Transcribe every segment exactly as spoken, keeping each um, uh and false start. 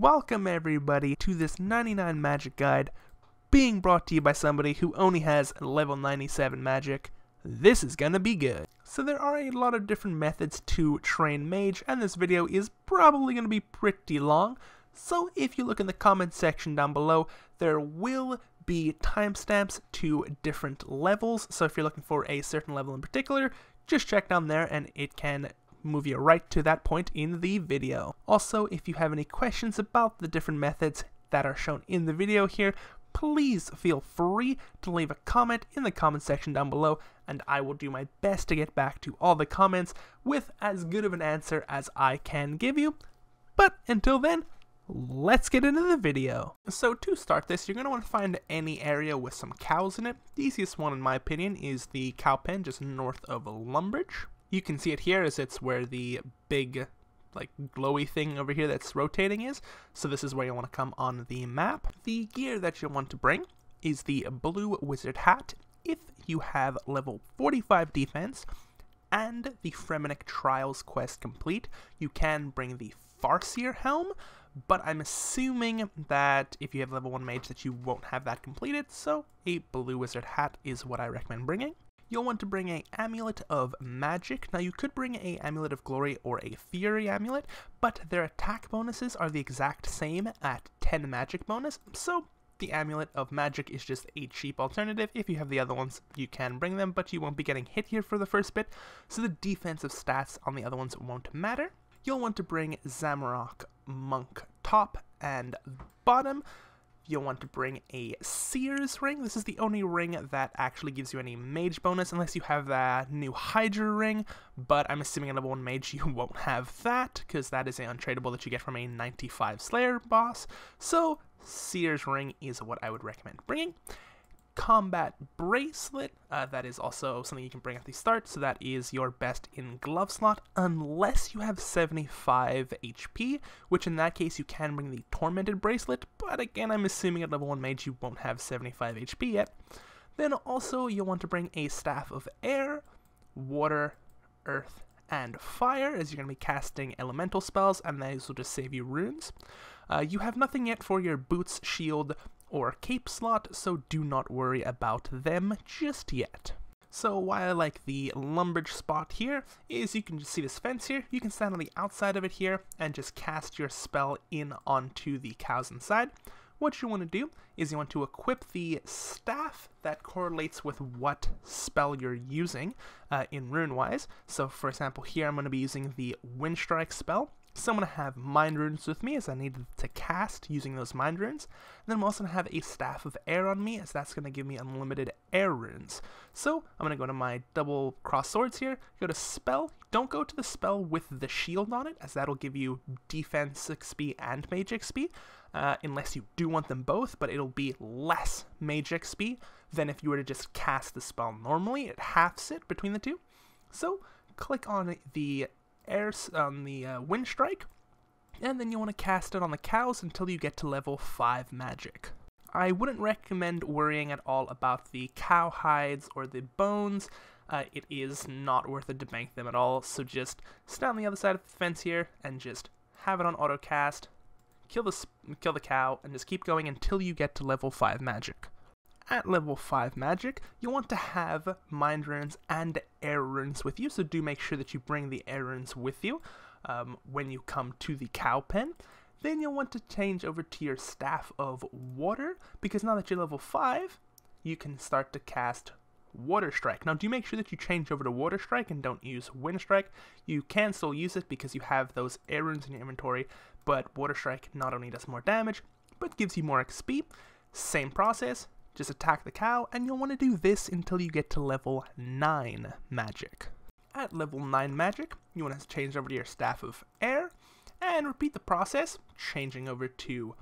Welcome everybody to this ninety-nine magic guide being brought to you by somebody who only has level ninety-seven magic. This is gonna be good. So there are a lot of different methods to train mage, and this video is probably gonna be pretty long. So if you look in the comment section down below, there will be timestamps to different levels. So if you're looking for a certain level in particular, just check down there and it can move you right to that point in the video. Also, if you have any questions about the different methods that are shown in the video here, please feel free to leave a comment in the comment section down below, and I will do my best to get back to all the comments with as good of an answer as I can give you. But until then, let's get into the video. So to start this, you're going to want to find any area with some cows in it. The easiest one in my opinion is the cow pen just north of Lumbridge. You can see it here as it's where the big, like, glowy thing over here that's rotating is. So this is where you want to come on the map. The gear that you'll want to bring is the Blue Wizard Hat if you have level forty-five defense and the Fremennik Trials quest complete. You can bring the Farseer Helm, but I'm assuming that if you have level one mage that you won't have that completed, so a Blue Wizard Hat is what I recommend bringing. You'll want to bring an Amulet of Magic. Now you could bring an Amulet of Glory or a Fury Amulet, but their attack bonuses are the exact same at ten magic bonus, so the Amulet of Magic is just a cheap alternative. If you have the other ones, you can bring them, but you won't be getting hit here for the first bit, so the defensive stats on the other ones won't matter. You'll want to bring Zamarok Monk top and bottom. You'll want to bring a Seer's Ring. This is the only ring that actually gives you any mage bonus, unless you have that new Hydra Ring, but I'm assuming at level one mage you won't have that, because that is an untradeable that you get from a ninety-five Slayer boss, so Seer's Ring is what I would recommend bringing. Combat Bracelet, uh, that is also something you can bring at the start, so that is your best in glove slot, unless you have seventy-five H P, which in that case you can bring the Tormented Bracelet, but again I'm assuming at level one mage you won't have seventy-five H P yet. Then also you'll want to bring a Staff of Air, Water, Earth, and Fire, as you're going to be casting elemental spells, and those will just save you runes. Uh, you have nothing yet for your Boots, Shield, or cape slot, so do not worry about them just yet. So why I like the Lumbridge spot here is you can just see this fence here, you can stand on the outside of it here and just cast your spell in onto the cows inside. What you want to do is you want to equip the staff that correlates with what spell you're using uh, in rune wise. So for example here I'm going to be using the Wind Strike spell. So I'm going to have Mind Runes with me, as I need to cast using those Mind Runes. And then I'm also going to have a Staff of Air on me, as that's going to give me unlimited Air Runes. So I'm going to go to my double cross swords here, go to Spell. Don't go to the spell with the shield on it, as that'll give you defense X P and mage X P, uh, unless you do want them both, but it'll be less mage X P than if you were to just cast the spell normally. It halves it between the two. So click on the Air on the uh, Wind Strike, and then you want to cast it on the cows until you get to level five magic. I wouldn't recommend worrying at all about the cow hides or the bones. Uh, it is not worth it to bank them at all, so just stand on the other side of the fence here and just have it on autocast, kill the, kill the cow, and just keep going until you get to level five magic. At level five magic, you want to have Mind Runes and Air Runes with you, so do make sure that you bring the Air Runes with you um, when you come to the cow pen. Then you'll want to change over to your Staff of Water, because now that you're level five, you can start to cast Water Strike. Now do make sure that you change over to Water Strike and don't use Wind Strike. You can still use it because you have those Air Runes in your inventory, but Water Strike not only does more damage, but gives you more X P. Same process. Just attack the cow, and you'll want to do this until you get to level nine magic. At level nine magic, you want to change over to your Staff of Air, and repeat the process, changing over to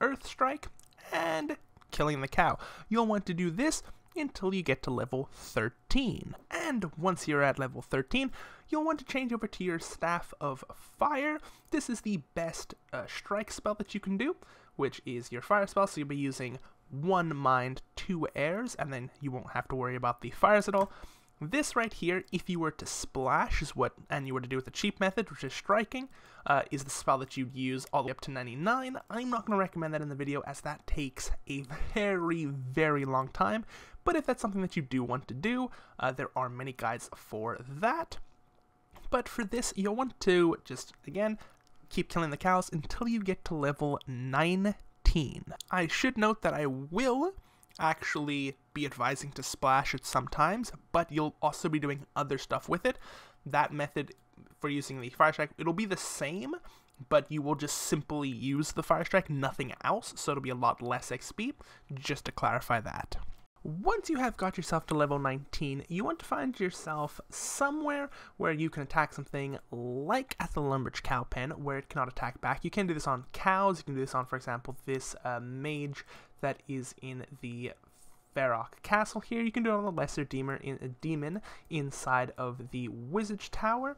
Earth Strike, and killing the cow. You'll want to do this until you get to level thirteen. And once you're at level thirteen, you'll want to change over to your Staff of Fire. This is the best uh, strike spell that you can do, which is your fire spell, so you'll be using one mind, two airs, and then you won't have to worry about the fires at all. This right here, if you were to splash, is what, and you were to do with the cheap method, which is striking, uh, is the spell that you'd use all the way up to ninety-nine. I'm not going to recommend that in the video, as that takes a very, very long time. But if that's something that you do want to do, uh, there are many guides for that. But for this, you'll want to just, again, keep killing the cows until you get to level nineteen. I should note that I will actually be advising to splash it sometimes, but you'll also be doing other stuff with it. That method for using the Fire Strike, it'll be the same, but you will just simply use the Fire Strike, nothing else, so it'll be a lot less X P, just to clarify that. Once you have got yourself to level nineteen, you want to find yourself somewhere where you can attack something, like at the Lumbridge cow pen, where it cannot attack back. You can do this on cows, you can do this on, for example, this uh, mage that is in the Varrock Castle here. You can do it on the lesser demon, in, uh, demon inside of the Wizard's Tower.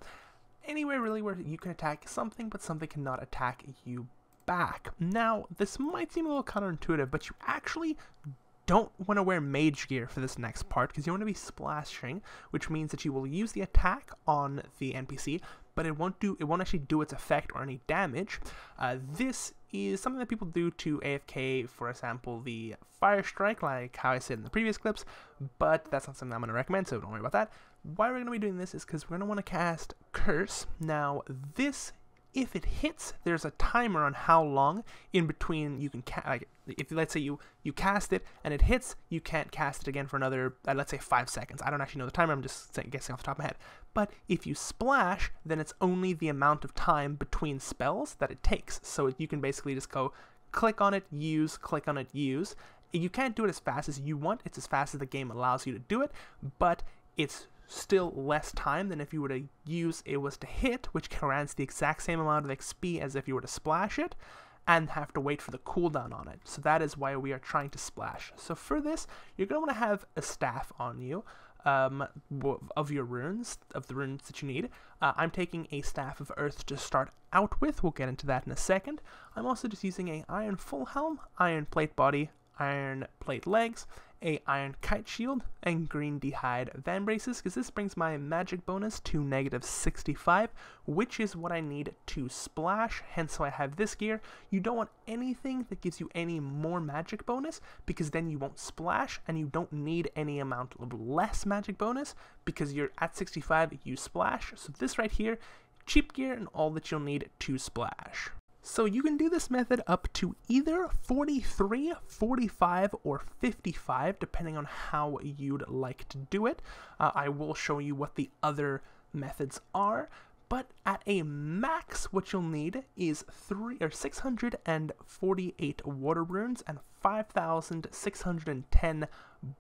Anywhere really where you can attack something, but something cannot attack you back. Now, this might seem a little counterintuitive, but you actually don't want to wear mage gear for this next part, because you want to be splashing, which means that you will use the attack on the N P C, but it won't do it won't actually do its effect or any damage. Uh, this is something that people do to A F K, for example, the Fire Strike, like how I said in the previous clips, but that's not something I'm going to recommend, so don't worry about that. Why we're going to be doing this is because we're going to want to cast Curse. Now, this, if it hits, there's a timer on how long in between you can cast. Like, if let's say you you cast it and it hits, you can't cast it again for another uh, let's say five seconds. I don't actually know the timer. I'm just guessing off the top of my head. But if you splash, then it's only the amount of time between spells that it takes. So you can basically just go click on it, use, click on it, use. You can't do it as fast as you want. It's as fast as the game allows you to do it, but it's still less time than if you were to use it was to hit, which grants the exact same amount of X P as if you were to splash it, and have to wait for the cooldown on it. So that is why we are trying to splash. So for this, you're going to want to have a staff on you, um, of your runes, of the runes that you need. Uh, I'm taking a Staff of Earth to start out with. We'll get into that in a second. I'm also just using a iron full helm, iron plate body, iron plate legs, a iron kite shield, and green dehyde van braces, because this brings my magic bonus to negative sixty-five, which is what I need to splash, hence why I have this gear. You don't want anything that gives you any more magic bonus, because then you won't splash, and you don't need any amount of less magic bonus, because you're at sixty-five, you splash. So this right here, cheap gear and all that you'll need to splash. So you can do this method up to either forty-three, forty-five, or fifty-five, depending on how you'd like to do it. Uh, I will show you what the other methods are, but at a max, what you'll need is three or six hundred forty-eight water runes and five thousand six hundred ten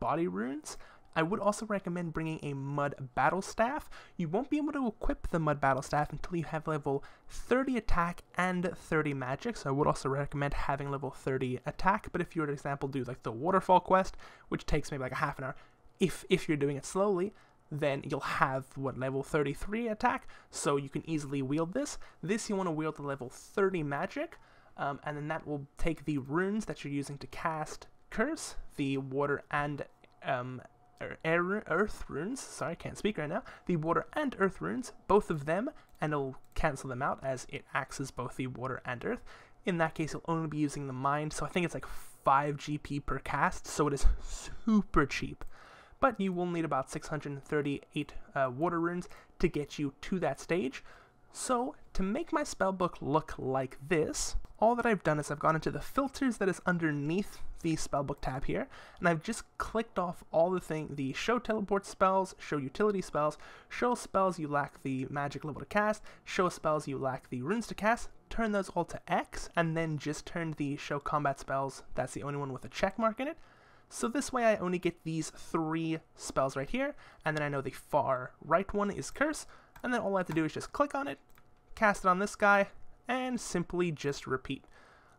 body runes. I would also recommend bringing a Mud Battle Staff. You won't be able to equip the Mud Battle Staff until you have level thirty attack and thirty magic, so I would also recommend having level thirty attack, but if you were to, for example, do like the Waterfall quest, which takes maybe like a half an hour, if, if you're doing it slowly, then you'll have, what, level thirty-three attack, so you can easily wield this. This you want to wield the level thirty magic, um, and then that will take the runes that you're using to cast Curse, the water and um, Air, earth runes, sorry, can't speak right now, the water and earth runes, both of them, and it'll cancel them out as it axes both the water and earth. In that case, you'll only be using the mind, so I think it's like five G P per cast, so it is super cheap. But you will need about six hundred thirty-eight uh, water runes to get you to that stage. So, to make my spellbook look like this, all that I've done is I've gone into the filters that is underneath the spellbook tab here, and I've just clicked off all the thing, the show teleport spells, show utility spells, show spells you lack the magic level to cast, show spells you lack the runes to cast, turn those all to X, and then just turn the show combat spells, that's the only one with a check mark in it. So this way I only get these three spells right here, and then I know the far right one is Curse, and then all I have to do is just click on it, cast it on this guy, and simply just repeat.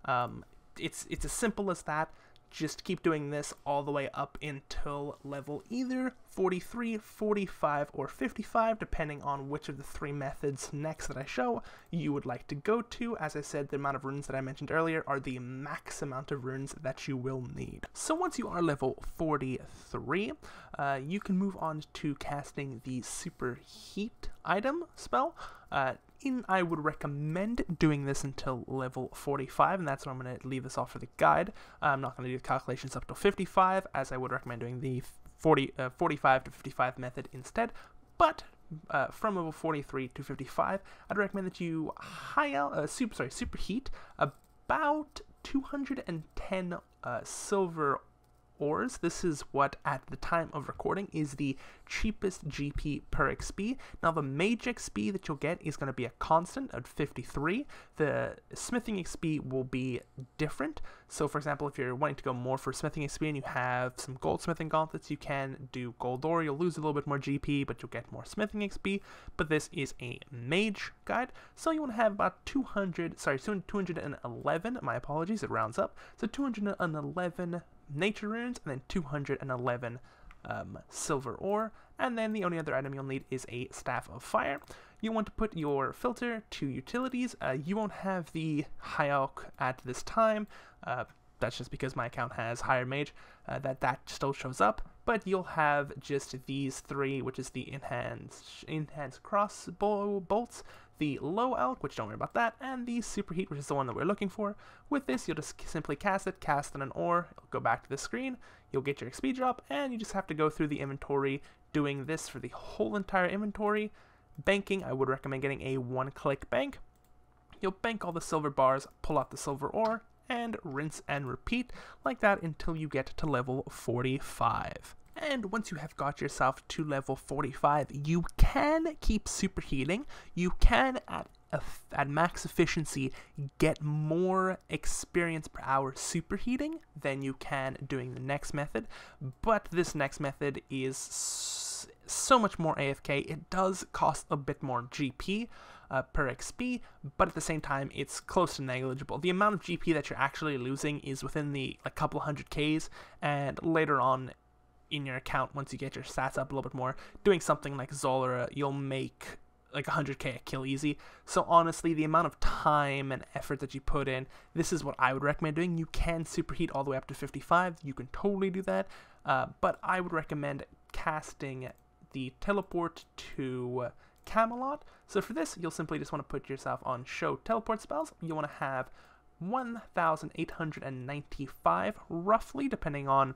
Um, it's, it's as simple as that. just keep doing this all the way up until level either forty-three, forty-five, or fifty-five, depending on which of the three methods next that I show you would like to go to. As I said, the amount of runes that I mentioned earlier are the max amount of runes that you will need. So once you are level forty-three, uh, you can move on to casting the Super Heat item spell. Uh, In, I would recommend doing this until level forty-five, and that's where I'm going to leave this off for the guide. I'm not going to do the calculations up till fifty-five, as I would recommend doing the forty, uh, forty-five to fifty-five method instead. But uh, from level forty-three to fifty-five, I'd recommend that you high out, uh, super, sorry, superheat about two hundred ten uh, silver ores. This is what, at the time of recording, is the cheapest G P per X P. Now, the Mage X P that you'll get is going to be a constant at fifty-three. The Smithing X P will be different. So, for example, if you're wanting to go more for Smithing X P and you have some Goldsmithing Gauntlets, you can do Gold Ore. You'll lose a little bit more G P, but you'll get more Smithing X P. But this is a Mage guide, so you want to have about two hundred, sorry, two hundred eleven, my apologies, it rounds up. So, two hundred eleven nature runes, and then two hundred eleven um, silver ore, and then the only other item you'll need is a Staff of Fire. You want to put your filter to utilities. Uh, you won't have the high elk at this time. Uh, that's just because my account has higher mage, uh, that that still shows up, but you'll have just these three, which is the enhanced, enhanced crossbow bolts, the low elk, which don't worry about that, and the superheat, which is the one that we're looking for. With this, you'll just simply cast it, cast on an ore, it'll go back to the screen, you'll get your X P drop, and you just have to go through the inventory doing this for the whole entire inventory. Banking, I would recommend getting a one-click bank. You'll bank all the silver bars, pull out the silver ore, and rinse and repeat like that until you get to level forty-five. And once you have got yourself to level forty-five, you can keep super healing. You can, at, at max efficiency, get more experience per hour super heating than you can doing the next method. But this next method is so much more A F K. It does cost a bit more G P uh, per X P, but at the same time, it's close to negligible. The amount of G P that you're actually losing is within the a couple hundred Ks, and later on in your account, once you get your stats up a little bit more, doing something like Zolera, you'll make like one hundred K a kill easy. So honestly, the amount of time and effort that you put in, this is what I would recommend doing. You can superheat all the way up to fifty-five, you can totally do that, uh, but I would recommend casting the Teleport to Camelot. So for this, you'll simply just want to put yourself on Show Teleport Spells. You want to have one thousand eight hundred ninety-five, roughly, depending on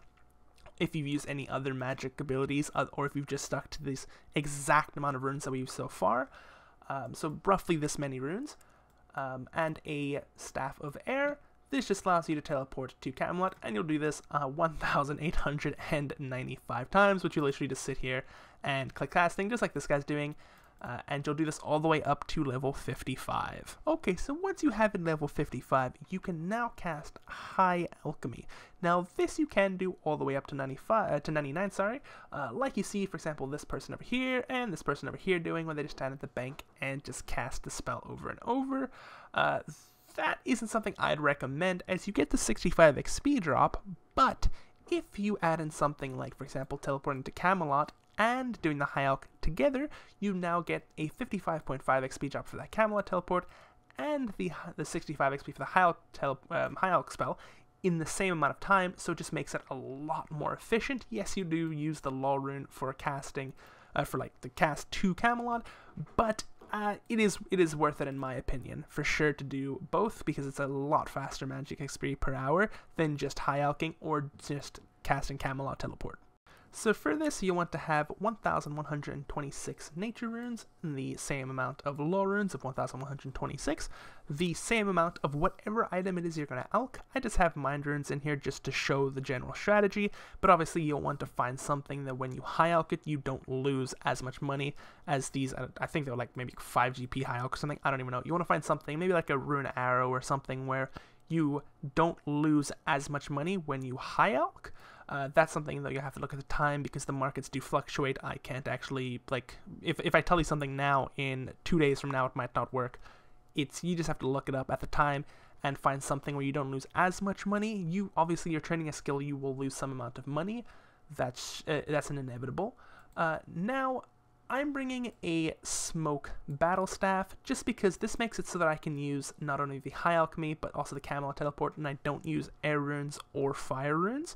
if you've used any other magic abilities, or if you've just stuck to this exact amount of runes that we used so far. Um, so roughly this many runes, um, and a Staff of Air. This just allows you to teleport to Camelot, and you'll do this uh, one thousand eight hundred ninety-five times, which you literally just sit here and click casting, just like this guy's doing. Uh, and you'll do this all the way up to level fifty-five. Okay, so once you have it level fifty-five, you can now cast High Alchemy. Now, this you can do all the way up to ninety-five, uh, to ninety-nine, sorry. Uh, like you see, for example, this person over here and this person over here doing, where they just stand at the bank and just cast the spell over and over. Uh, that isn't something I'd recommend, as you get the sixty-five X P drop, but if you add in something like, for example, teleporting to Camelot and doing the High Elk together, you now get a fifty-five point five X P drop for that Camelot teleport, and the the sixty-five X P for the High Elk, tele, um, High Elk spell in the same amount of time, so it just makes it a lot more efficient. Yes, you do use the Law Rune for casting, uh, for like the cast to Camelot, but uh, it is it is worth it in my opinion, for sure, to do both, because it's a lot faster magic X P per hour than just High Elking or just casting Camelot teleport. So for this, you want to have one thousand one hundred twenty-six nature runes, the same amount of law runes of one thousand one hundred twenty-six, the same amount of whatever item it is you're going to alk. I just have mind runes in here just to show the general strategy, but obviously you'll want to find something that when you high alk it, you don't lose as much money as these. I think they're like maybe five G P high alk or something, I don't even know. You want to find something, maybe like a rune arrow or something, where you don't lose as much money when you high alk. Uh, that's something that you have to look at the time, because the markets do fluctuate. I can't actually, like, if, if I tell you something now, in two days from now it might not work. It's, you just have to look it up at the time and find something where you don't lose as much money. You obviously, you're training a skill, you will lose some amount of money. That's uh, that's an inevitable. Uh, now, I'm bringing a Smoke Battle Staff just because this makes it so that I can use not only the High Alchemy but also the Camelot Teleport, and I don't use Air Runes or Fire Runes.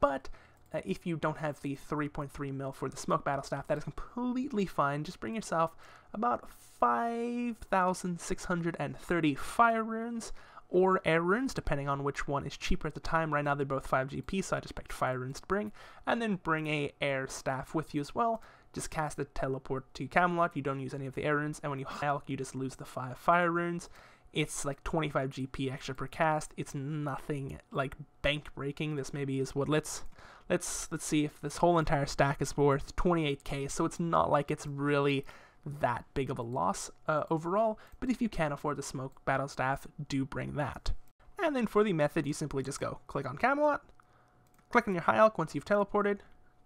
But uh, if you don't have the three point three mil for the Smoke Battle Staff, that is completely fine. Just bring yourself about five thousand six hundred thirty Fire Runes or Air Runes, depending on which one is cheaper at the time. Right now they're both five G P, so I just picked Fire Runes to bring, and then bring a Air Staff with you as well. Just cast the Teleport to Camelot, you don't use any of the Air Runes, and when you High Alch, you just lose the five Fire Runes. It's like twenty-five G P extra per cast. It's nothing like bank breaking. This maybe is what, let's let's let's see if this whole entire stack is worth twenty-eight K, so it's not like it's really that big of a loss uh, overall, but if you can afford the Smoke Battle Staff, do bring that. And then for the method, you simply just go click on Camelot, click on your High Alch once you've teleported,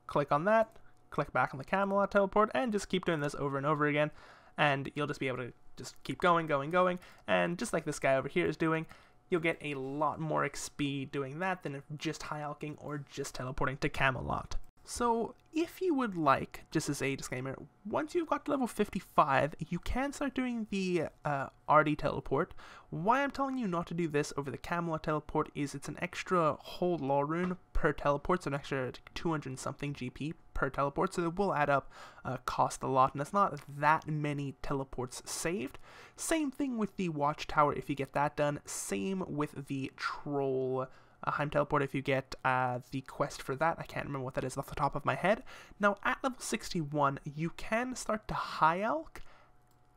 click on that, click back on the Camelot teleport, and just keep doing this over and over again, and you'll just be able to just keep going, going, going, and just like this guy over here is doing, you'll get a lot more X P doing that than if just High Alching or just teleporting to Camelot. So if you would like, just as a disclaimer, once you've got to level fifty-five, you can start doing the uh, R D teleport. Why I'm telling you not to do this over the Camelot teleport is it's an extra whole law rune per teleport, so an extra two hundred and something G P per teleport, so it will add up, uh, cost a lot, and it's not that many teleports saved. Same thing with the Watchtower if you get that done, same with the Troll Uh, Heim Teleport if you get uh, the quest for that. I can't remember what that is off the top of my head. Now at level sixty-one, you can start to High Alch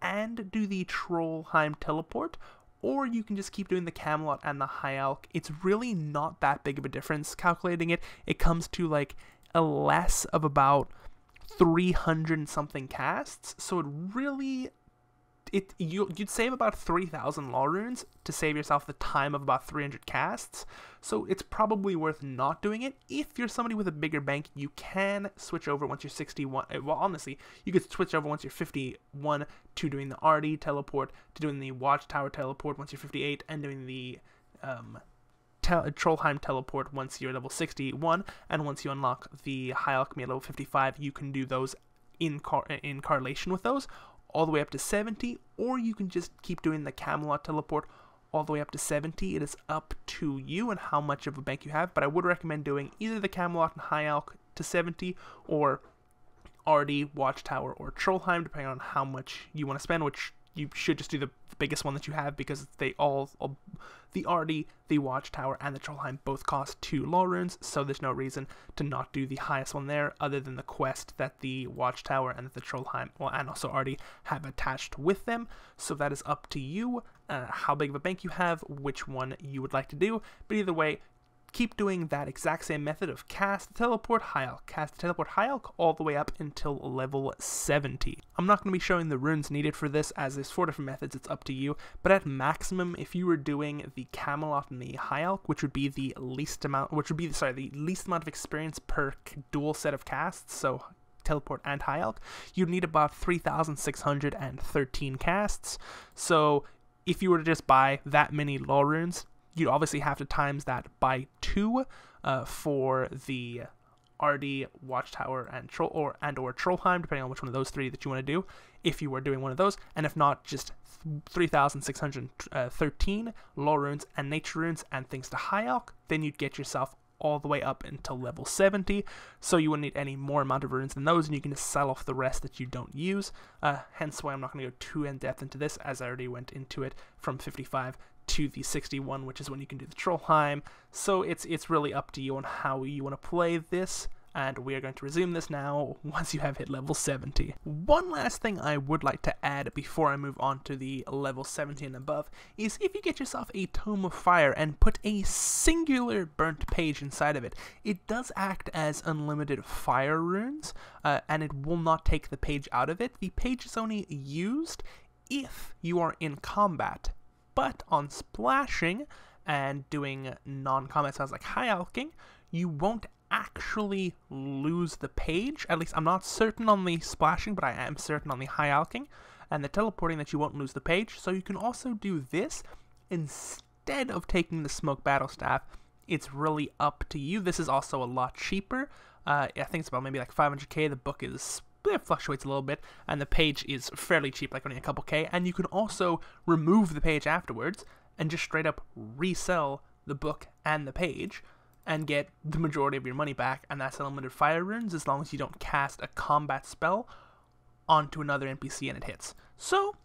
and do the Trollheim Teleport, or you can just keep doing the Camelot and the High Alch. It's really not that big of a difference. Calculating it, it comes to like a less of about three hundred and something casts, so it really... It, you, you'd save about three thousand Law Runes to save yourself the time of about three hundred casts, so it's probably worth not doing it. If you're somebody with a bigger bank, you can switch over once you're sixty-one, well honestly, you could switch over once you're fifty-one to doing the R D teleport, to doing the Watchtower teleport once you're fifty-eight, and doing the um, tel Trollheim teleport once you're level sixty-one, and once you unlock the High Alchemy at level fifty-five, you can do those in, car in correlation with those, all the way up to seventy, or you can just keep doing the Camelot teleport all the way up to seventy. It is up to you and how much of a bank you have, but I would recommend doing either the Camelot and High Alch to seventy, or R D, Watchtower, or Trollheim, depending on how much you want to spend, which you should just do the biggest one that you have, because they all, all the R D, the Watchtower, and the Trollheim both cost two Law Runes, so there's no reason to not do the highest one there, other than the quest that the Watchtower and the Trollheim, well, and also R D, have attached with them. So that is up to you, uh, how big of a bank you have, which one you would like to do, but either way, keep doing that exact same method of cast the teleport, High Alch, cast the teleport, High Alch, all the way up until level seventy. I'm not going to be showing the runes needed for this, as there's four different methods, it's up to you, but at maximum, if you were doing the Camelot and the High Alch, which would be the least amount, which would be, sorry, the least amount of experience per dual set of casts, so teleport and High Alch, you'd need about three thousand six hundred thirteen casts, so if you were to just buy that many Law Runes, you'd obviously have to times that by two uh, for the R D, Watchtower, and Troll or and or Trollheim, depending on which one of those three that you want to do, if you were doing one of those, and if not, just three thousand six hundred thirteen Law Runes and Nature Runes and things to High Alch, then you'd get yourself all the way up until level seventy, so you wouldn't need any more amount of runes than those, and you can just sell off the rest that you don't use, uh, hence why I'm not going to go too in-depth into this, as I already went into it from fifty-five to the sixty-one, which is when you can do the Trollheim, so it's it's really up to you on how you want to play this, and we are going to resume this now once you have hit level seventy. One last thing I would like to add before I move on to the level seventy and above is if you get yourself a Tome of Fire and put a singular burnt page inside of it, it does act as unlimited fire runes, uh, and it will not take the page out of it. The page is only used if you are in combat, but on splashing and doing non-combat spells like High Alching, you won't actually lose the page. At least I'm not certain on the splashing, but I am certain on the High Alching and the teleporting that you won't lose the page. So you can also do this and instead of taking the Smoke Battle Staff, it's really up to you. This is also a lot cheaper. Uh, I think it's about maybe like five hundred K. The book is, it fluctuates a little bit, and the page is fairly cheap, like only a couple K. And you can also remove the page afterwards and just straight up resell the book and the page and get the majority of your money back, and that's unlimited fire runes as long as you don't cast a combat spell onto another N P C and it hits. So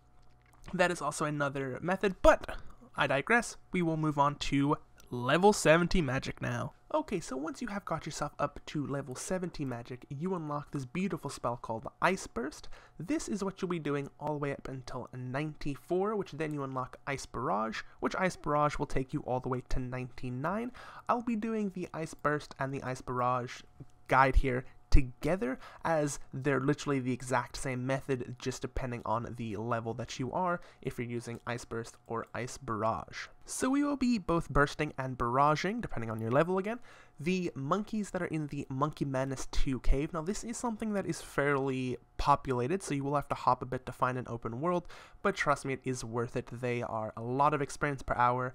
that is also another method, but I digress. We will move on to level seventy magic now. Okay, so once you have got yourself up to level seventy magic, you unlock this beautiful spell called the Ice Burst. This is what you'll be doing all the way up until ninety-four, which then you unlock Ice Barrage, which Ice Barrage will take you all the way to ninety-nine. I'll be doing the Ice Burst and the Ice Barrage guide here together, as they're literally the exact same method, just depending on the level that you are, if you're using Ice Burst or Ice Barrage. So we will be both bursting and barraging, depending on your level again, the monkeys that are in the Monkey Madness two cave. Now this is something that is fairly populated, so you will have to hop a bit to find an open world, but trust me, it is worth it. They are a lot of experience per hour,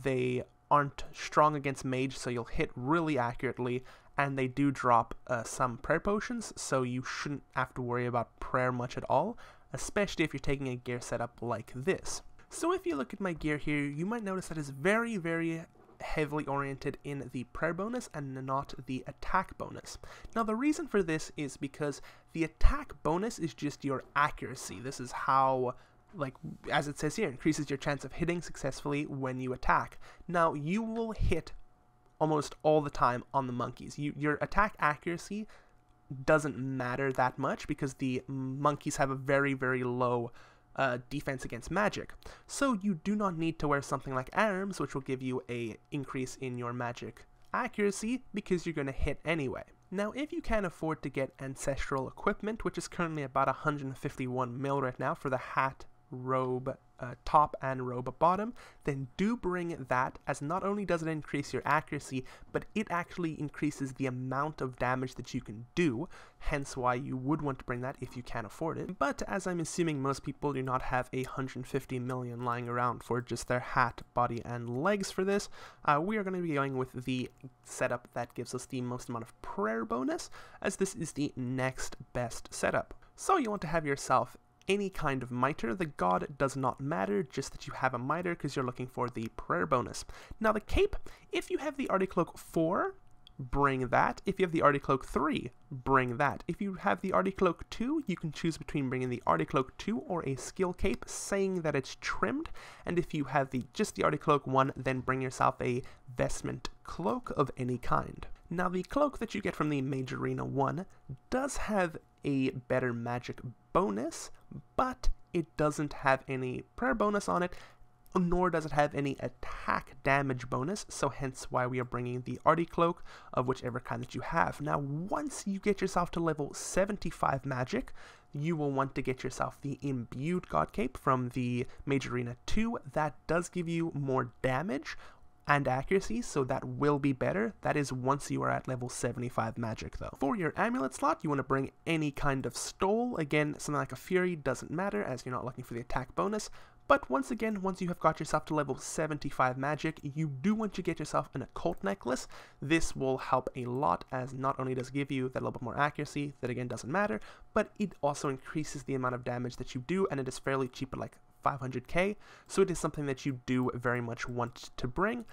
they aren't strong against mage, so you'll hit really accurately, and they do drop uh, some prayer potions, so you shouldn't have to worry about prayer much at all, especially if you're taking a gear setup like this. So if you look at my gear here, you might notice that it's very, very heavily oriented in the prayer bonus and not the attack bonus. Now the reason for this is because the attack bonus is just your accuracy. This is how, like, as it says here, increases your chance of hitting successfully when you attack. Now you will hit almost all the time on the monkeys. You, your attack accuracy doesn't matter that much because the monkeys have a very, very low uh, defense against magic. So you do not need to wear something like arms, which will give you a increase in your magic accuracy because you're going to hit anyway. Now, if you can afford to get Ancestral equipment, which is currently about one hundred fifty-one mil right now for the hat, robe uh, top and robe bottom, then do bring that, as not only does it increase your accuracy, but it actually increases the amount of damage that you can do, hence why you would want to bring that if you can afford it. But as I'm assuming most people do not have one hundred fifty million lying around for just their hat, body and legs for this, uh, we are going to be going with the setup that gives us the most amount of prayer bonus, as this is the next best setup. So you want to have yourself any kind of mitre. The god does not matter, just that you have a mitre because you're looking for the prayer bonus. Now the cape, if you have the Articloak four, bring that. If you have the Articloak three, bring that. If you have the Articloak two, you can choose between bringing the Articloak two or a skill cape saying that it's trimmed. And if you have the just the Articloak one, then bring yourself a vestment cloak of any kind. Now the cloak that you get from the Mage Arena one does have a better magic bonus, but it doesn't have any prayer bonus on it, nor does it have any attack damage bonus, so hence why we are bringing the Articloak of whichever kind that you have. Now once you get yourself to level seventy-five magic, you will want to get yourself the Imbued God Cape from the Mage Arena two. That does give you more damage and accuracy, so that will be better. That is once you are at level seventy-five magic though. For your amulet slot, you want to bring any kind of stole. Again, something like a fury doesn't matter as you're not looking for the attack bonus. But once again, once you have got yourself to level seventy-five magic, you do want to get yourself an occult necklace. This will help a lot, as not only does it give you that little bit more accuracy, that again doesn't matter, but it also increases the amount of damage that you do, and it is fairly cheap at like five hundred K, so it is something that you do very much want to bring,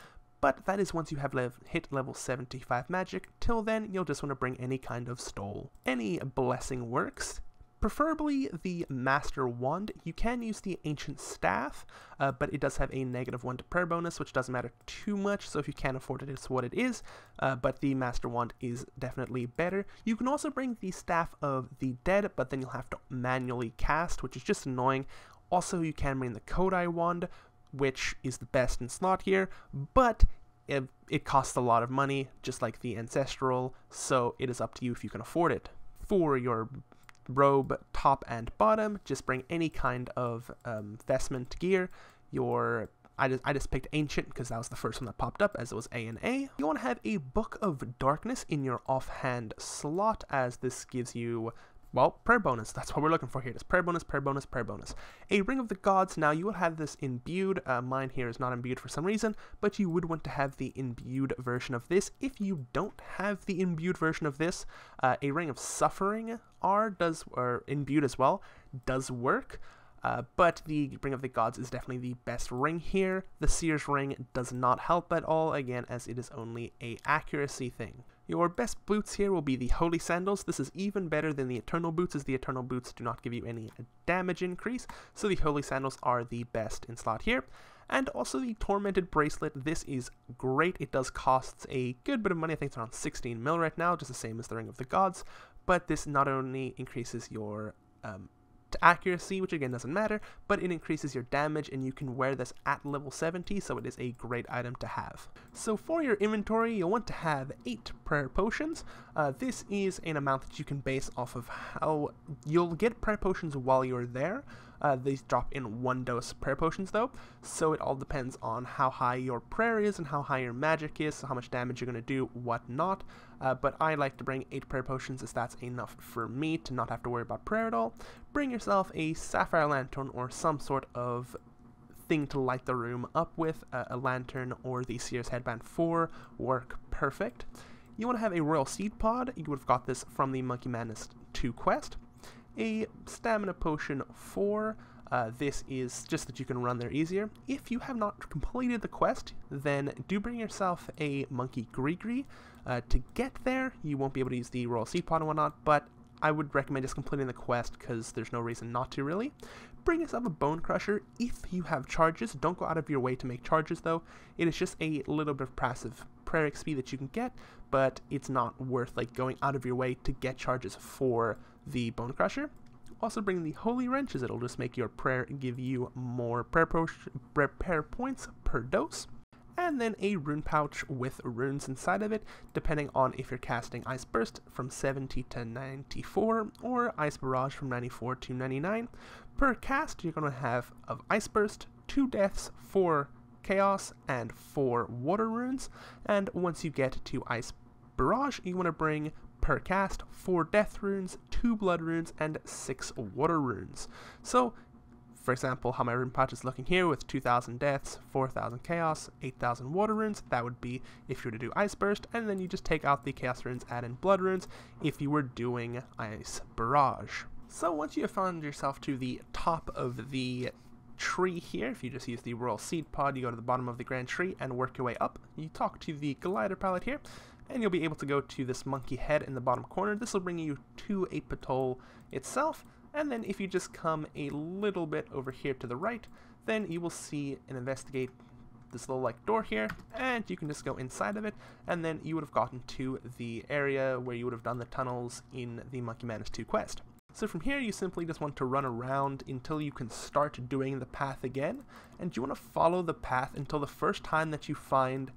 but that is once you have lev hit level seventy-five magic. Till then, you'll just want to bring any kind of stole. Any blessing works, preferably the Master Wand. You can use the Ancient Staff, uh, but it does have a negative one to prayer bonus, which doesn't matter too much, so if you can't afford it, it's what it is, uh, but the Master Wand is definitely better. You can also bring the Staff of the Dead, but then you'll have to manually cast, which is just annoying. Also, you can bring the Kodai Wand, which is the best in slot here, but it, it costs a lot of money, just like the Ancestral, so it is up to you if you can afford it. For your robe, top and bottom, just bring any kind of um, vestment gear. Your I just, I just picked Ancient because that was the first one that popped up, as it was A and A. You want to have a Book of Darkness in your offhand slot, as this gives you well, prayer bonus. That's what we're looking for here. It's prayer bonus, prayer bonus, prayer bonus. A Ring of the Gods. Now, you will have this imbued. Uh, mine here is not imbued for some reason, but you would want to have the imbued version of this. If you don't have the imbued version of this, uh, a Ring of Suffering R does, or imbued as well, does work. Uh, but the Ring of the Gods is definitely the best ring here. The Seer's Ring does not help at all, again, as it is only a accuracy thing. Your best boots here will be the Holy Sandals. This is even better than the Eternal Boots, as the Eternal Boots do not give you any damage increase, so the Holy Sandals are the best in slot here. And also the Tormented Bracelet. This is great. It does cost a good bit of money. I think it's around sixteen mil right now, just the same as the Ring of the Gods, but this not only increases your um, to accuracy, which again doesn't matter, but it increases your damage, and you can wear this at level seventy, so it is a great item to have. So for your inventory, you'll want to have eight prayer potions. Uh, this is an amount that you can base off of how you'll get prayer potions while you're there. Uh, these drop in one dose prayer potions though, so it all depends on how high your prayer is and how high your magic is, so how much damage you're going to do, whatnot. Uh, but I like to bring eight prayer potions, as that's enough for me to not have to worry about prayer at all. Bring yourself a sapphire lantern or some sort of thing to light the room up with. Uh, a lantern or the Seer's Headband four work perfect. You want to have a Royal Seed Pod. You would have got this from the Monkey Madness two quest. A Stamina Potion four, uh, this is just that you can run there easier. If you have not completed the quest, then do bring yourself a Monkey Grigri. Uh, to get there, you won't be able to use the Royal Seed Pod and whatnot, but I would recommend just completing the quest, because there's no reason not to, really. Bring yourself a Bone Crusher if you have charges. Don't go out of your way to make charges, though. It is just a little bit of passive prayer X P that you can get, but it's not worth like going out of your way to get charges for the Bone Crusher. Also bring the Holy Wrenches. It'll just make your prayer give you more prayer, prayer points per dose. And then a rune pouch with runes inside of it, depending on if you're casting Ice Burst from seventy to ninety-four or Ice Barrage from ninety-four to ninety-nine. Per cast, you're going to have of Ice Burst, two deaths, four chaos, and four water runes. And once you get to Ice Barrage, you want to bring per cast four death runes, two blood runes, and six water runes. So, for example, how my rune pouch is looking here with two thousand deaths, four thousand chaos, eight thousand water runes. That would be if you were to do Ice Burst, and then you just take out the chaos runes, add in blood runes if you were doing Ice Barrage. So once you have found yourself to the top of the tree here, if you just use the Royal Seed Pod, you go to the bottom of the grand tree and work your way up. You talk to the glider pilot here, and you'll be able to go to this monkey head in the bottom corner. This will bring you to a Patol itself. And then if you just come a little bit over here to the right, then you will see and investigate this little like door here, and you can just go inside of it, and then you would have gotten to the area where you would have done the tunnels in the Monkey Madness two quest. So from here you simply just want to run around until you can start doing the path again, and you want to follow the path until the first time that you find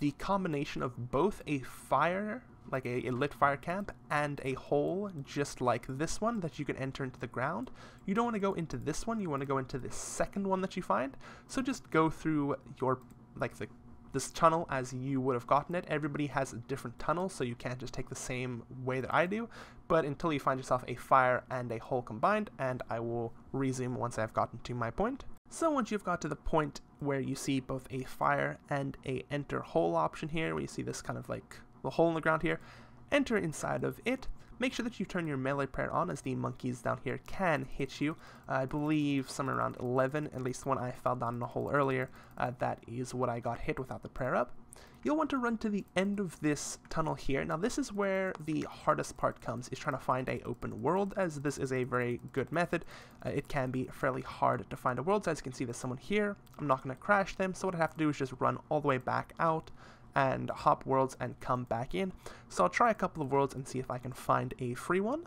the combination of both a fire, like a, a lit fire camp, and a hole just like this one that you can enter into the ground. You don't want to go into this one, you want to go into this second one that you find. So just go through your, like the, this tunnel as you would have gotten it. Everybody has a different tunnel, so you can't just take the same way that I do, but until you find yourself a fire and a hole combined, and I will resume once I've gotten to my point. So once you've got to the point where you see both a fire and a enter hole option here, where you see this kind of like the hole in the ground here, enter inside of it. Make sure that you turn your melee prayer on, as the monkeys down here can hit you. Uh, I believe somewhere around eleven, at least when I fell down in a hole earlier, uh, that is what I got hit without the prayer up. You'll want to run to the end of this tunnel here. Now this is where the hardest part comes, is trying to find a open world, as this is a very good method. Uh, it can be fairly hard to find a world, so as you can see there's someone here. I'm not going to crash them, so what I have to do is just run all the way back out and hop worlds and come back in. So I'll try a couple of worlds and see if I can find a free one.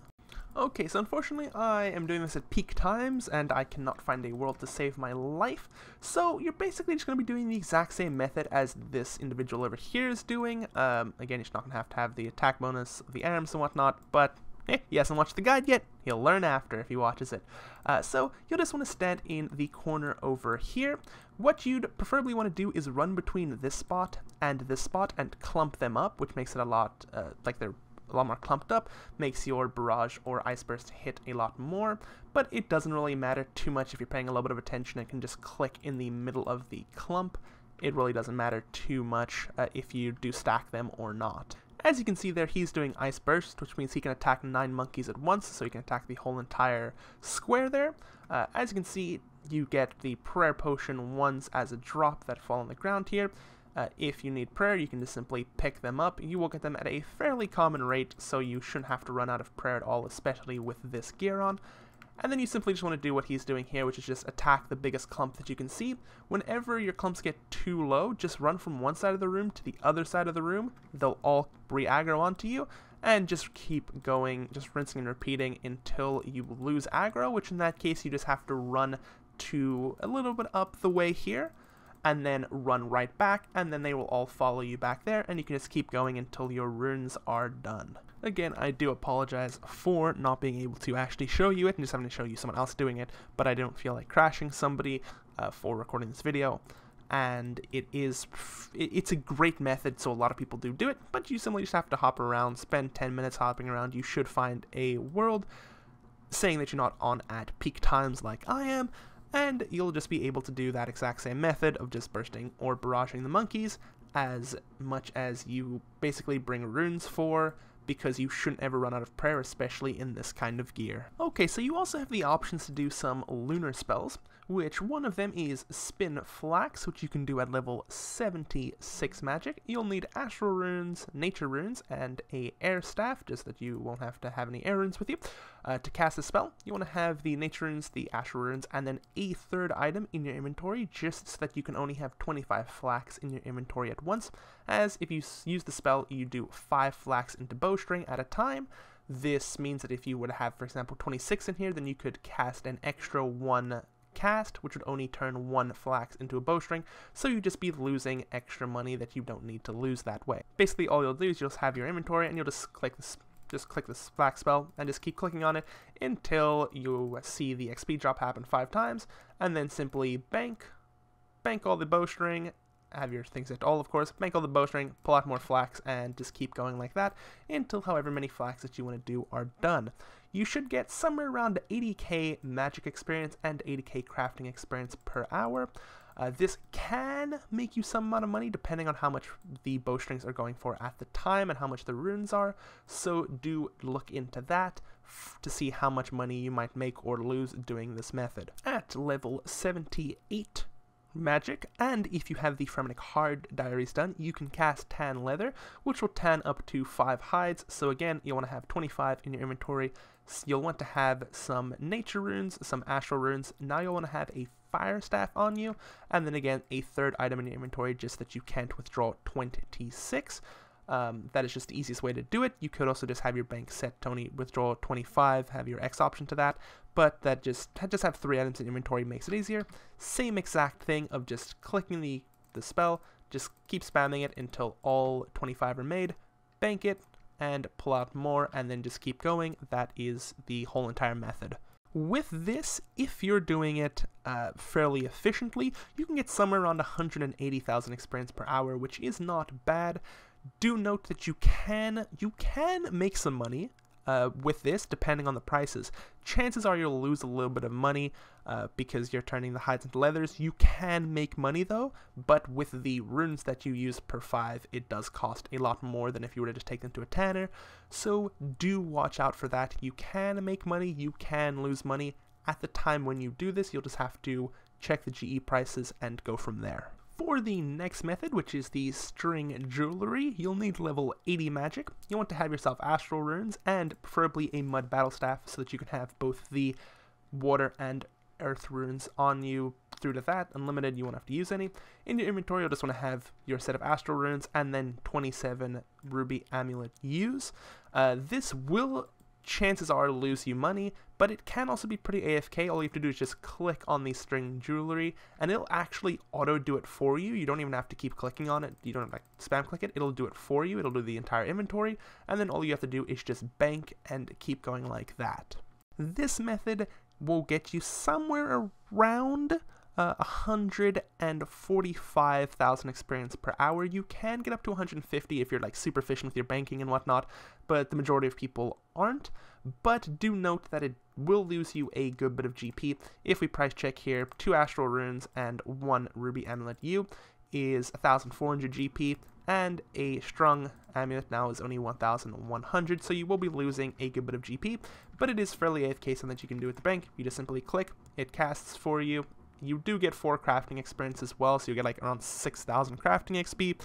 Okay, so unfortunately I am doing this at peak times and I cannot find a world to save my life, so you're basically just going to be doing the exact same method as this individual over here is doing. Um, again, you're not going to have to have the attack bonus, the arms and whatnot, but eh, he hasn't watched the guide yet. He'll learn after if he watches it. Uh, so you'll just want to stand in the corner over here. What you'd preferably want to do is run between this spot and this spot and clump them up, which makes it a lot, uh, like they're a lot more clumped up, makes your Barrage or Ice Burst hit a lot more, but it doesn't really matter too much if you're paying a little bit of attention and can just click in the middle of the clump. It really doesn't matter too much uh, if you do stack them or not. As you can see there, he's doing Ice Burst, which means he can attack nine monkeys at once, so he can attack the whole entire square there. Uh, as you can see, you get the prayer potion ones as a drop that fall on the ground here. Uh, if you need prayer, you can just simply pick them up. You will get them at a fairly common rate, so you shouldn't have to run out of prayer at all, especially with this gear on. And then you simply just want to do what he's doing here, which is just attack the biggest clump that you can see. Whenever your clumps get too low, just run from one side of the room to the other side of the room. They'll all re-aggro onto you, and just keep going, just rinsing and repeating until you lose aggro, which in that case you just have to run to a little bit up the way here, and then run right back, and then they will all follow you back there, and you can just keep going until your runes are done. Again, I do apologize for not being able to actually show you it and just having to show you someone else doing it, but I don't feel like crashing somebody uh, for recording this video, and it is, it's a great method, so a lot of people do do it, but you simply just have to hop around, spend ten minutes hopping around. You should find a world saying that you're not on at peak times like I am, and you'll just be able to do that exact same method of just bursting or barraging the monkeys as much as you basically bring runes for, because you shouldn't ever run out of prayer, especially in this kind of gear. Okay, so you also have the options to do some lunar spells, which one of them is Spin Flax, which you can do at level seventy-six magic. You'll need astral runes, nature runes, and a air staff, just that you won't have to have any air runes with you. Uh, to cast a spell, you want to have the nature runes, the astral runes, and then a third item in your inventory, just so that you can only have twenty-five flax in your inventory at once, as if you use the spell, you do five flax into bowstring at a time. This means that if you would have, for example, twenty-six in here, then you could cast an extra one cast, which would only turn one flax into a bowstring, so you'd just be losing extra money that you don't need to lose that way. Basically, all you'll do is you'll just have your inventory, and you'll just click this just click this flax spell, and just keep clicking on it until you see the X P drop happen five times, and then simply bank, bank all the bowstring, have your things at all, of course, bank all the bowstring, pull out more flax, and just keep going like that until however many flax that you want to do are done. You should get somewhere around eighty K magic experience and eighty K crafting experience per hour. Uh, this can make you some amount of money depending on how much the bowstrings are going for at the time and how much the runes are, so do look into that to see how much money you might make or lose doing this method. At level seventy-eight magic, and if you have the Fremennik Hard Diaries done, you can cast Tan Leather, which will tan up to five hides, so again, you'll want to have twenty-five in your inventory. You'll want to have some nature runes, some astral runes. Now you'll want to have a fire staff on you, and then again a third item in your inventory, just that you can't withdraw twenty-six. Um, that is just the easiest way to do it. You could also just have your bank set Tony withdraw twenty-five, have your X option to that, but that just just have three items in your inventory makes it easier. Same exact thing of just clicking the the spell, just keep spamming it until all twenty-five are made, bank it, and pull out more, and then just keep going. That is the whole entire method. With this, if you're doing it uh, fairly efficiently, you can get somewhere around one hundred eighty thousand experience per hour, which is not bad. Do note that you can you can make some money uh, with this, depending on the prices. Chances are you'll lose a little bit of money uh, because you're turning the hides into leathers. You can make money though, but with the runes that you use per five, it does cost a lot more than if you were to just take them to a tanner. So do watch out for that. You can make money, you can lose money. At the time when you do this, you'll just have to check the G E prices and go from there. For the next method, which is the String Jewellery, you'll need level eighty magic. You want to have yourself astral runes and preferably a Mud Battle Staff so that you can have both the water and earth runes on you through to that. Unlimited, you won't have to use any. In your inventory, you'll just want to have your set of astral runes and then twenty-seven ruby amulet use. Uh, this will, chances are, lose you money, but it can also be pretty A F K. All you have to do is just click on the String Jewellery, and it'll actually auto do it for you. You don't even have to keep clicking on it. You don't have to, like, spam click it. It'll do it for you. It'll do the entire inventory, and then all you have to do is just bank and keep going like that. This method will get you somewhere around Uh, one hundred forty-five thousand experience per hour. You can get up to one hundred fifty if you're like super efficient with your banking and whatnot, but the majority of people aren't. But do note that it will lose you a good bit of G P. If we price check here, two Astral Runes and one Ruby Amulet U is one thousand four hundred G P, and a Strung Amulet now is only one thousand one hundred, so you will be losing a good bit of G P, but it is fairly A F K something that you can do at the bank. You just simply click, it casts for you. You do get four crafting experience as well, so you get like around six thousand crafting X P,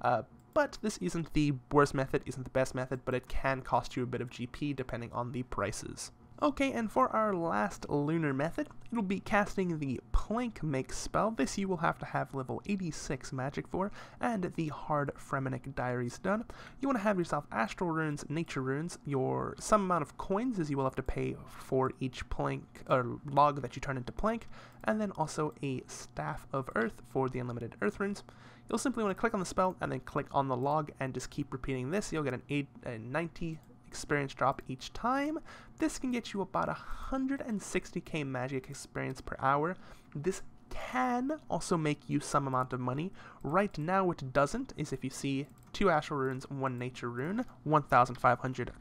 uh, but this isn't the worst method, isn't the best method, but it can cost you a bit of G P depending on the prices. Okay, and for our last lunar method, it'll be casting the Plank Make spell. This you will have to have level eighty-six magic for, and the hard Fremennik Diaries done. You want to have yourself Astral Runes, Nature Runes, your some amount of coins as you will have to pay for each plank or log that you turn into plank, and then also a Staff of Earth for the unlimited Earth Runes. You'll simply want to click on the spell and then click on the log and just keep repeating this. You'll get an eight, a ninety experience drop each time. This can get you about one hundred sixty K magic experience per hour. This can also make you some amount of money. Right now what doesn't is if you see two Astral Runes, one Nature Rune, one thousand five hundred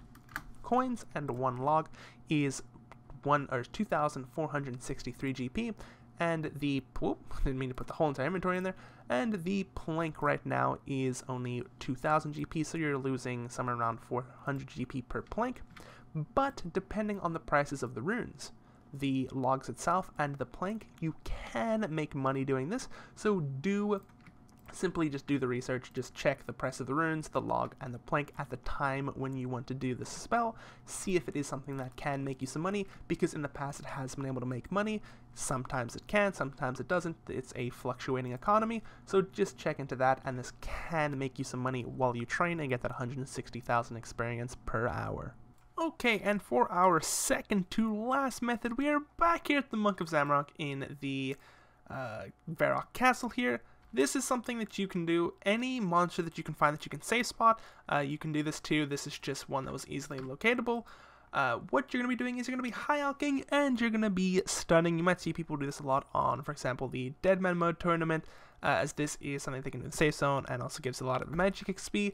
coins, and one log is one or two thousand four hundred sixty-three G P, and the whoop, didn't mean to put the whole entire inventory in there, and the plank right now is only two thousand G P, so you're losing somewhere around four hundred G P per plank. But depending on the prices of the runes, the logs itself, and the plank, you can make money doing this, so do simply just do the research, just check the price of the runes, the log, and the plank at the time when you want to do the spell. See if it is something that can make you some money, because in the past it has been able to make money. Sometimes it can, sometimes it doesn't. It's a fluctuating economy, so just check into that, and this can make you some money while you train and get that one hundred sixty thousand experience per hour. Okay, and for our second to last method, we are back here at the Monk of Zamorak in the uh, Varrock Castle here. This is something that you can do, any monster that you can find that you can save spot, uh, you can do this too. This is just one that was easily locatable. Uh, what you're going to be doing is you're going to be high alking and you're going to be stunning. You might see people do this a lot on, for example, the Dead Man Mode tournament, uh, as this is something they can do in the safe zone and also gives a lot of magic X P.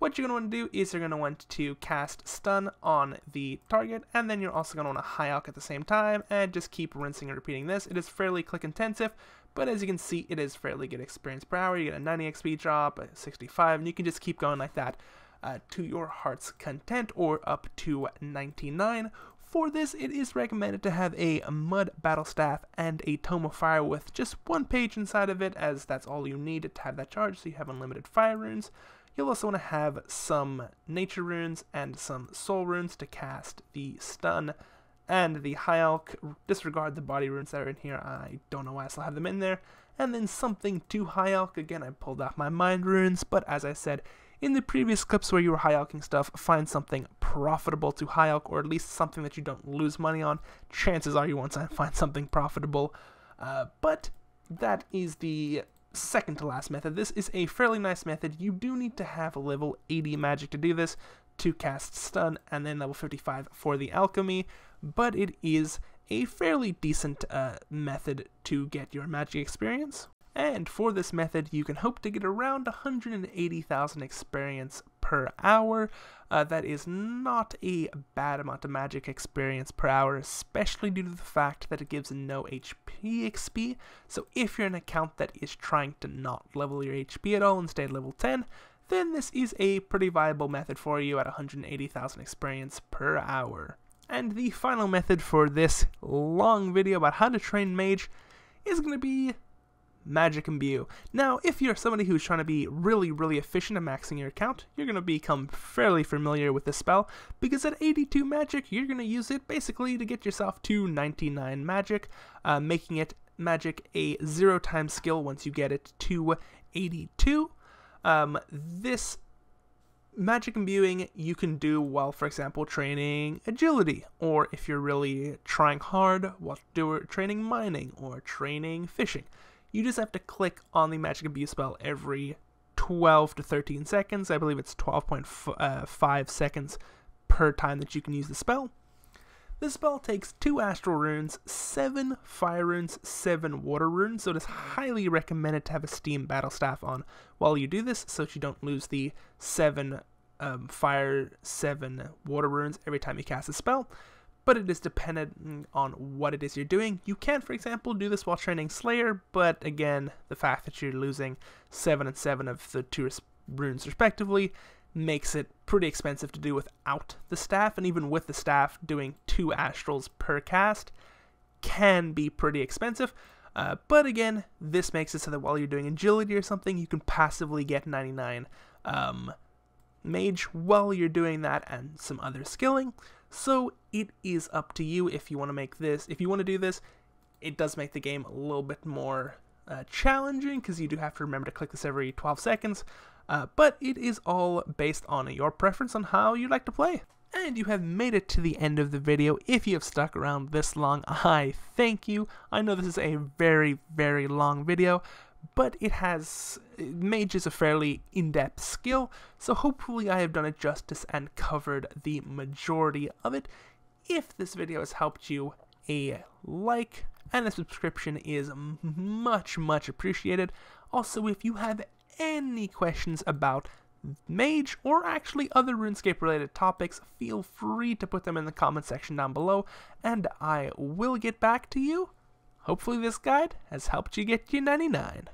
What you're going to want to do is you're going to want to cast stun on the target, and then you're also going to want to high alk at the same time and just keep rinsing and repeating this. It is fairly click intensive, but as you can see, it is fairly good experience per hour. You get a ninety X P drop, a sixty-five, and you can just keep going like that uh, to your heart's content, or up to ninety-nine. For this, it is recommended to have a Mud Battle Staff and a Tome of Fire with just one page inside of it, as that's all you need to have that charge, so you have unlimited fire runes. You'll also want to have some Nature Runes and some Soul Runes to cast the stun and the high elk. Disregard the body runes that are in here, I don't know why I still have them in there. And then something to high elk, again I pulled out my mind runes, but as I said in the previous clips where you were high elking stuff, find something profitable to high elk, or at least something that you don't lose money on. Chances are you won't find something profitable, uh, but that is the second to last method. This is a fairly nice method. You do need to have level eighty magic to do this, to cast stun, and then level fifty-five for the alchemy, but it is a fairly decent uh, method to get your magic experience. And for this method, you can hope to get around one hundred eighty thousand experience per hour. Uh, that is not a bad amount of magic experience per hour, especially due to the fact that it gives no H P X P. So if you're an account that is trying to not level your H P at all and stay at level ten, then this is a pretty viable method for you at one hundred eighty thousand experience per hour. And the final method for this long video about how to train mage is going to be Magic Imbue. Now, if you're somebody who's trying to be really, really efficient at maxing your account, you're going to become fairly familiar with this spell, because at eighty-two magic, you're going to use it basically to get yourself to ninety-nine magic, uh, making it magic a zero time skill once you get it to eighty-two. Um, this magic imbuing you can do while, for example, training agility, or if you're really trying hard, while training mining or training fishing. You just have to click on the magic imbue spell every twelve to thirteen seconds. I believe it's twelve point five seconds per time that you can use the spell. This spell takes two Astral Runes, seven Fire Runes, seven Water Runes, so it is highly recommended to have a Steam Battle Staff on while you do this, so that you don't lose the seven um, Fire, seven Water Runes every time you cast a spell. But it is dependent on what it is you're doing. You can, for example, do this while training Slayer, but again, the fact that you're losing seven and seven of the two runes respectively makes it pretty expensive to do without the staff, and even with the staff, doing two astrals per cast can be pretty expensive. Uh, but again, this makes it so that while you're doing agility or something, you can passively get ninety-nine um, mage while you're doing that and some other skilling. So it is up to you if you want to make this, if you want to do this. It does make the game a little bit more uh, challenging, because you do have to remember to click this every twelve seconds, uh, but it is all based on your preference on how you like to play. And you have made it to the end of the video. If you have stuck around this long, I thank you. I know this is a very, very long video, but it has, mage is a fairly in-depth skill, so hopefully I have done it justice and covered the majority of it. If this video has helped you, a like and a subscription is much, much appreciated. Also, if you have any questions about mage or actually other RuneScape related topics, feel free to put them in the comment section down below, and I will get back to you. Hopefully this guide has helped you get your ninety-nine.